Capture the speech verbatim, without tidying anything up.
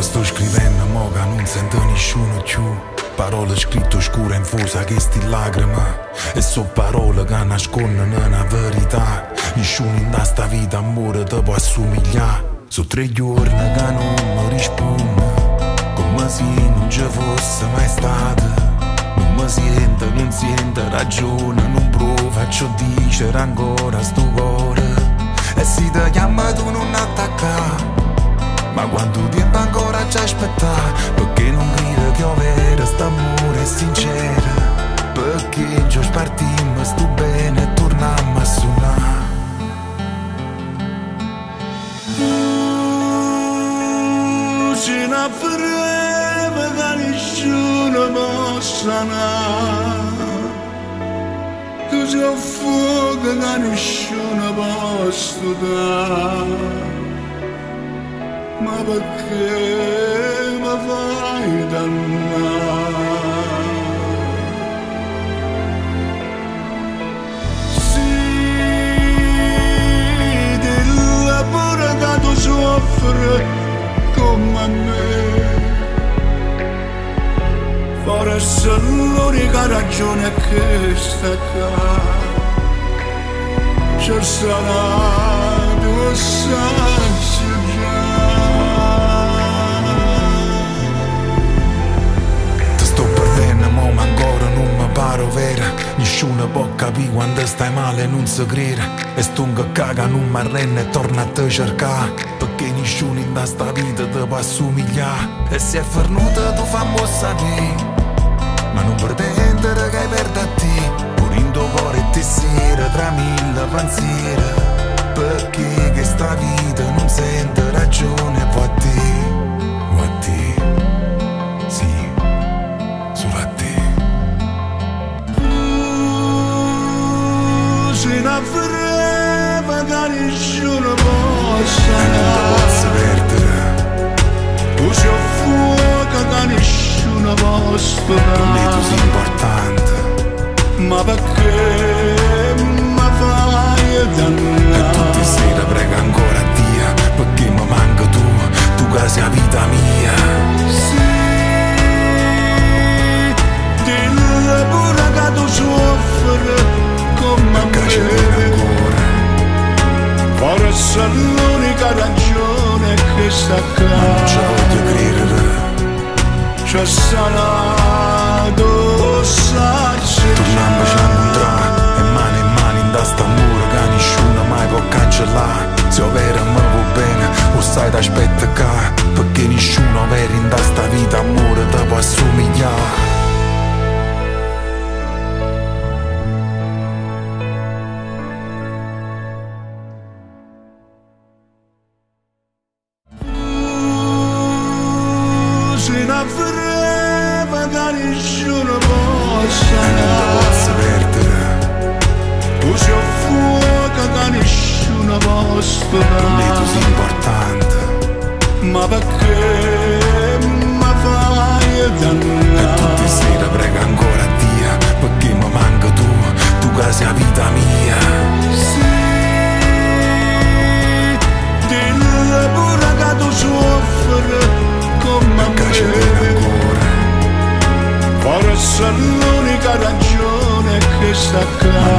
Tanto sto scrivendo mo che non sento nessuno più. Parole scritte scure in fusa che sti lacrime, e so parole che nascondono una verità. Nessuno in sta vita amore ti può assomigliare. So tre giorni che non mi risponde, come se non ci fosse mai stata. Non mi sento, non sento ragione, non provo, faccio dicere ancora sto cuore. E se ti chiama tu non attacca, ma quanto tempo ancora ci aspetta? Perché non crede che ho vero st'amore sincero? Perché già spartimmo, sto bene e tornammo a suonare. Se ne frega che nessuno può sanare, che si affoga che nessuno può studiare. Ma perché mi fai dannare? Sì, della pura che tu soffri come me, forse l'unica ragione è che sta qua. Ci sarà due sensi. Nessuno può capire quando stai male e non si crede, e sto che caga non mi arrende e torna a te cercare. Perché nessuno in questa vita ti può assomigliare, e se è fernuto tu fammi sapere, ma non pretendere che hai perduto a te. Pure in tuo cuore ti sera tra mille pensieri, perché che sta vita non sente ragione può a te. O a te, sì, solo a te. La freva che nessuno può sanare, tu sei un fuoco che nessuno può sparare. Per me tu sei importante, ma perché mi fai dannare? E tutte sera prego ancora a Dio, perché mi manca tu, tu che sei la vita mia. Sì, della pura che tu soffri come me, forse l'unica ragione che sta qua. Non ci voglio credere, ci sarà d'ossaccia. Tornammoci a incontrare, e mano in mano in questo amore che nessuno mai può cancellare. Se è vero mi va bene, o sai t'aspetta qua, perché nessuno vero in questa vita amore ti può assomigliare. La freva che nessuno può sanare, tu sei un fuoco che nessuno può sparare. Per me tu sei importante, ma perché mi fai dannare? E tutte sera prego ancora a Dio, perché mi manca tu, tu che sei la vita mia. Sì, della pura che tu soffri come me, forse l'unica ragione che sta qua.